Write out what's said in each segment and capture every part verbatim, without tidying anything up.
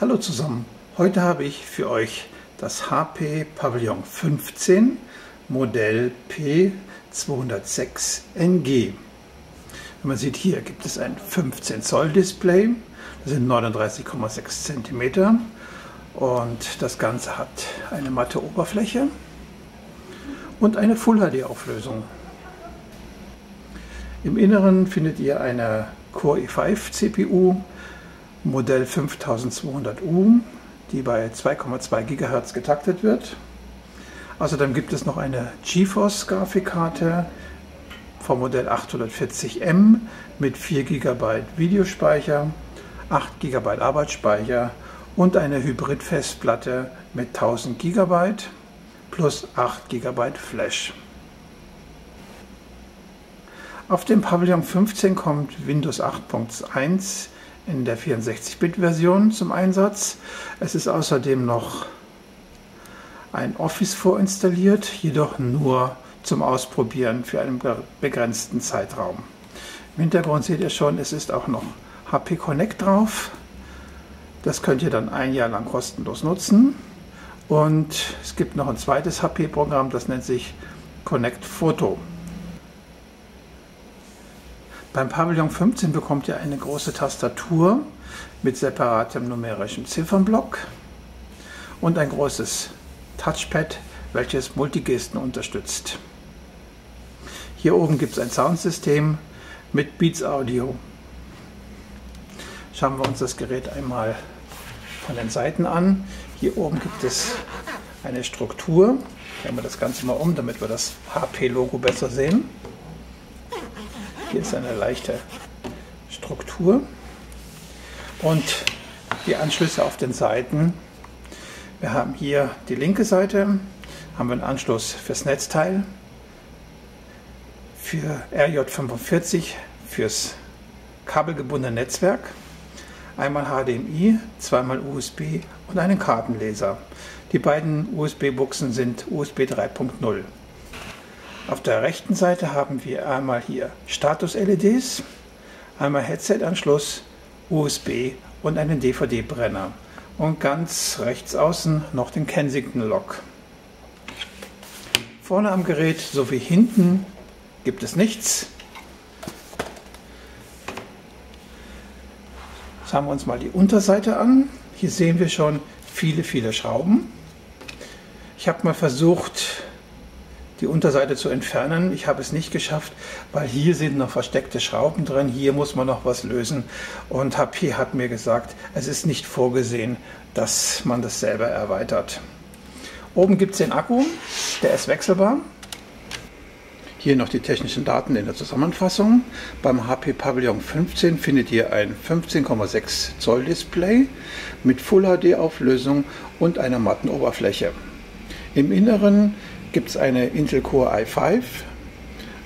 Hallo zusammen, heute habe ich für euch das H P Pavilion fünfzehn Modell P zwei null sechs N G. Man sieht, hier gibt es ein fünfzehn Zoll Display, das sind neununddreißig Komma sechs Zentimeter und das Ganze hat eine matte Oberfläche und eine Full H D Auflösung. Im Inneren findet ihr eine Core i fünf C P U Modell fünftausendzweihundert U, die bei zwei Komma zwei Gigahertz getaktet wird. Außerdem gibt es noch eine GeForce Grafikkarte vom Modell achthundertvierzig M mit vier Gigabyte Videospeicher, acht Gigabyte Arbeitsspeicher und eine Hybrid-Festplatte mit tausend Gigabyte plus acht Gigabyte Flash. Auf dem Pavilion fünfzehn kommt Windows acht Punkt eins in der vierundsechzig Bit Version zum Einsatz. Es ist außerdem noch ein Office vorinstalliert, jedoch nur zum Ausprobieren für einen begrenzten Zeitraum. Im Hintergrund seht ihr schon, es ist auch noch H P Connect drauf. Das könnt ihr dann ein Jahr lang kostenlos nutzen. Und es gibt noch ein zweites H P-Programm, das nennt sich Connect Photo. Beim Pavilion fünfzehn bekommt ihr eine große Tastatur mit separatem numerischem Ziffernblock und ein großes Touchpad, welches Multigesten unterstützt. Hier oben gibt es ein Soundsystem mit Beats Audio. Schauen wir uns das Gerät einmal von den Seiten an. Hier oben gibt es eine Struktur. Drehen wir das Ganze mal um, damit wir das H P-Logo besser sehen. Hier ist eine leichte Struktur und die Anschlüsse auf den Seiten. Wir haben hier die linke Seite, haben wir einen Anschluss fürs Netzteil, für R J fünfundvierzig, fürs kabelgebundene Netzwerk, einmal H D M I, zweimal U S B und einen Kartenleser. Die beiden U S B-Buchsen sind U S B drei Punkt null. Auf der rechten Seite haben wir einmal hier Status-L E Ds, einmal Headset-Anschluss, U S B und einen D V D-Brenner. Und ganz rechts außen noch den Kensington-Lock. Vorne am Gerät sowie hinten gibt es nichts. Schauen wir uns mal die Unterseite an. Hier sehen wir schon viele, viele Schrauben. Ich habe mal versucht, die Unterseite zu entfernen. Ich habe es nicht geschafft, weil hier sind noch versteckte Schrauben drin, hier muss man noch was lösen. Und H P hat mir gesagt, es ist nicht vorgesehen, dass man das selber erweitert. Oben gibt es den Akku, der ist wechselbar. Hier noch die technischen Daten in der Zusammenfassung. Beim H P Pavilion fünfzehn findet ihr ein fünfzehn Komma sechs Zoll Display mit Full H D Auflösung und einer matten Oberfläche. Im Inneren gibt es eine Intel Core i fünf,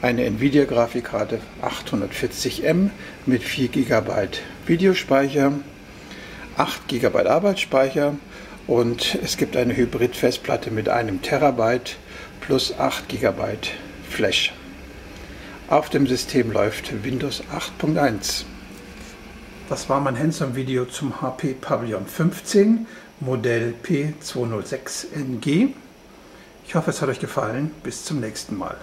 eine NVIDIA Grafikkarte achthundertvierzig M mit vier Gigabyte Videospeicher, acht Gigabyte Arbeitsspeicher und es gibt eine Hybrid-Festplatte mit einem Terabyte plus acht Gigabyte Flash. Auf dem System läuft Windows acht Punkt eins. Das war mein Hands-on-Video zum H P Pavilion fünfzehn Modell P zwei null sechs N G. Ich hoffe, es hat euch gefallen. Bis zum nächsten Mal.